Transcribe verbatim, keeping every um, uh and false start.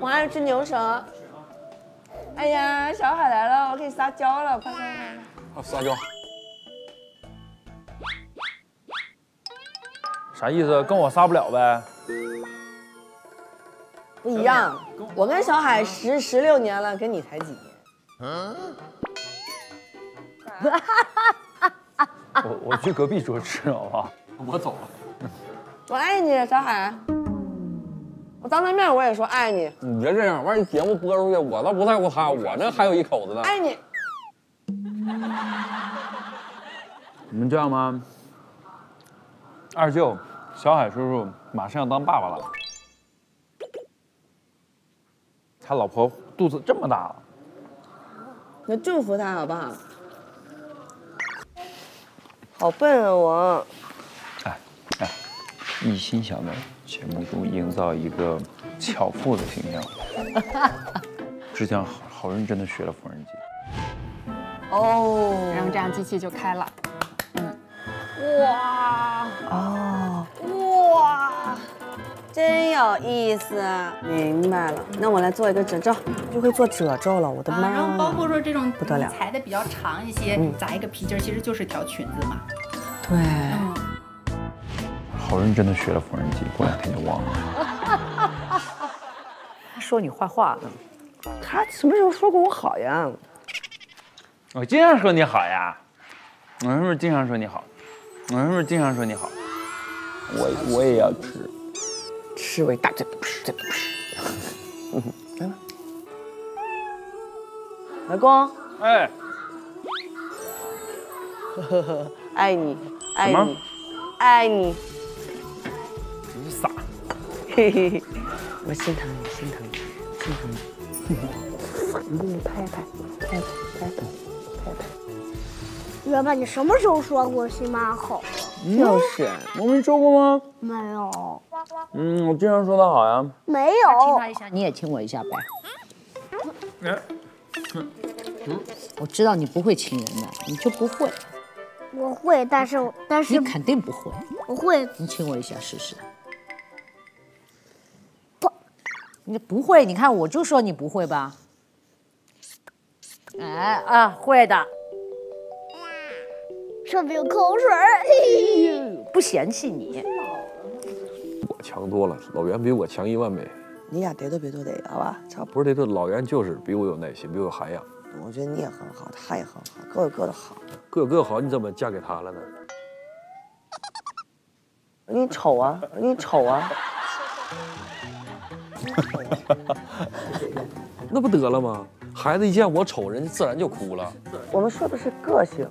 我还要吃牛舌。哎呀，小海来了，我给你撒娇了，快快快！哦，撒娇。啥意思？跟我撒不了呗？不一样，我跟小海十十六年了，跟你才几年。嗯。哈哈哈！我我去隔壁桌吃好不好？我走了。我爱你，小海。 我当着面我也说爱你，你别这样，万一节目播出去，我倒不在乎他，我这还有一口子呢。爱你。你们这样吗？二舅，小海叔叔马上要当爸爸了，他老婆肚子这么大了，那祝福他好不好？好笨啊我。哎哎，一心想着。 节目组营造一个巧妇的形象，之前好好认真的学了缝纫机，哦，然后这样机器就开了，嗯，哇，哦，哇，真有意思，明白了。那我来做一个褶皱，就会做褶皱了，我的妈！然后包括说这种不得了，裁的比较长一些，扎一个皮筋其实就是条裙子嘛，对。 好认真的学了缝纫机，过两天就忘了。他说你坏话呢，他什么时候说过我好呀？我经常说你好呀，我是不是经常说你好？我是不是经常说你好？我我也要吃，吃我一大嘴，这不是，来吧，老公，哎，呵呵爱你，爱你，爱你。 傻，嘿嘿嘿，我心疼你，心疼你，心疼你，一定拍拍，拍拍，拍拍，拍拍。老爸，你什么时候说过新妈好？就是，我没说过吗？没有。嗯，我经常说他好呀。没有。亲他一下，你也亲我一下呗。我知道你不会亲人的，你就不会。我会，但是但是你肯定不会。我会。你亲我一下试试。 你不会，你看我就说你不会吧。哎啊，会的。上面有口水，不嫌弃你。我强多了，老袁比我强一万倍。你俩得都别多得，好吧？差不是得都，老袁就是比我有耐心，比我有涵养。我觉得你也很好，他也很好，各有各的好。各有各好，你怎么嫁给他了呢？你丑啊！你丑啊！ 那不得了吗？孩子一见我丑，人家自然就哭了。我们说的是个性。